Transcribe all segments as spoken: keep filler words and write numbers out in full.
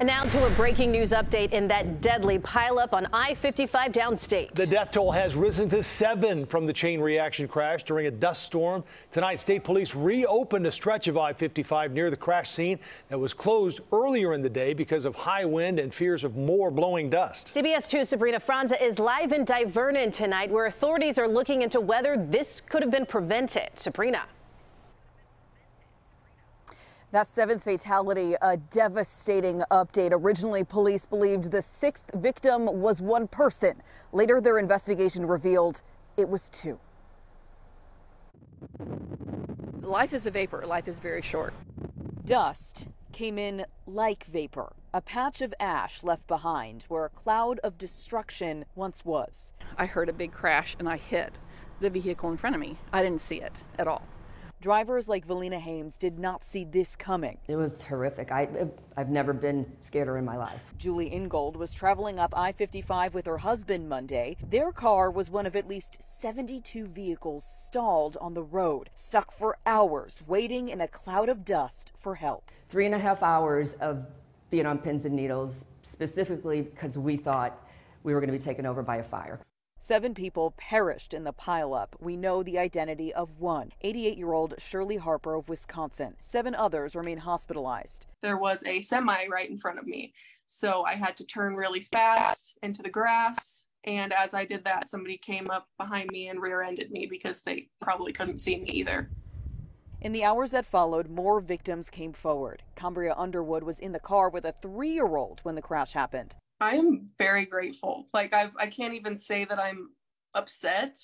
And now to a breaking news update in that deadly pileup on I fifty-five downstate. The death toll has risen to seven from the chain reaction crash during a dust storm. Tonight, state police reopened a stretch of I fifty-five near the crash scene that was closed earlier in the day because of high wind and fears of more blowing dust. C B S two Sabrina Franza is live in Divernon tonight, where authorities are looking into whether this could have been prevented. Sabrina. That seventh fatality, a devastating update. Originally, police believed the sixth victim was one person. Later, their investigation revealed it was two. Life is a vapor. Life is very short. Dust came in like vapor, a patch of ash left behind where a cloud of destruction once was. I heard a big crash and I hit the vehicle in front of me. I didn't see it at all. Drivers like Valina Hames did not see this coming. It was horrific. I, I've never been scareder in my life. Julie Ingold was traveling up I fifty-five with her husband Monday. Their car was one of at least seventy-two vehicles stalled on the road, stuck for hours, waiting in a cloud of dust for help. Three and a half hours of being on pins and needles, specifically because we thought we were going to be taken over by a fire. Seven people perished in the pileup. We know the identity of one, eighty-eight-year-old Shirley Harper of Wisconsin. Seven others remain hospitalized. There was a semi right in front of me, so I had to turn really fast into the grass. And as I did that, somebody came up behind me and rear-ended me because they probably couldn't see me either. In the hours that followed, more victims came forward. Cambria Underwood was in the car with a three-year-old when the crash happened. I am very grateful. Like, I I can't even say that I'm upset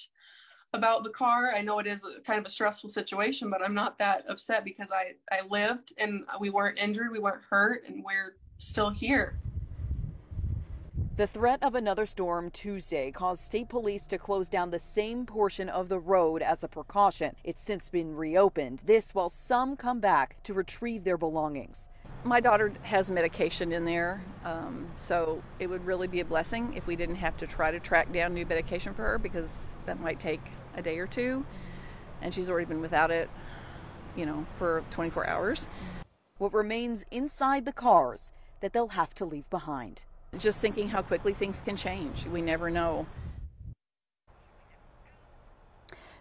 about the car. I know it is a, kind of a stressful situation, but I'm not that upset because I, I lived and we weren't injured, we weren't hurt, and we're still here. The threat of another storm Tuesday caused state police to close down the same portion of the road as a precaution. It's since been reopened. This while some come back to retrieve their belongings. My daughter has medication in there, um, so it would really be a blessing if we didn't have to try to track down new medication for her, because that might take a day or two, and she's already been without it, you know, for twenty-four hours. What remains inside the cars that they'll have to leave behind. Just thinking how quickly things can change. We never know.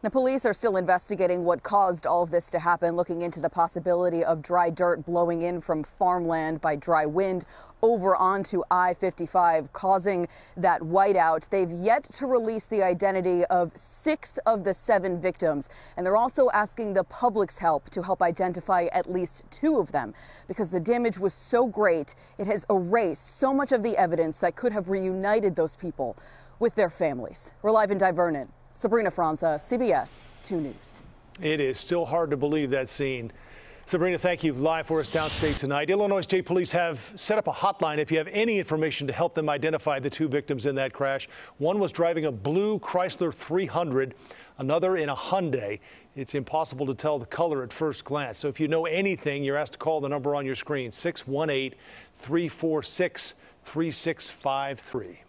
Now, police are still investigating what caused all of this to happen, looking into the possibility of dry dirt blowing in from farmland by dry wind over onto I fifty-five, causing that whiteout. They've yet to release the identity of six of the seven victims, and they're also asking the public's help to help identify at least two of them, because the damage was so great it has erased so much of the evidence that could have reunited those people with their families. We're live in Divernon. Sabrina Franza, C B S two News. It is still hard to believe that scene. Sabrina, thank you. Live for us downstate tonight. Illinois State Police have set up a hotline if you have any information to help them identify the two victims in that crash. One was driving a blue Chrysler three hundred, another in a Hyundai. It's impossible to tell the color at first glance. So if you know anything, you're asked to call the number on your screen, six one eight, three four six, three six five three.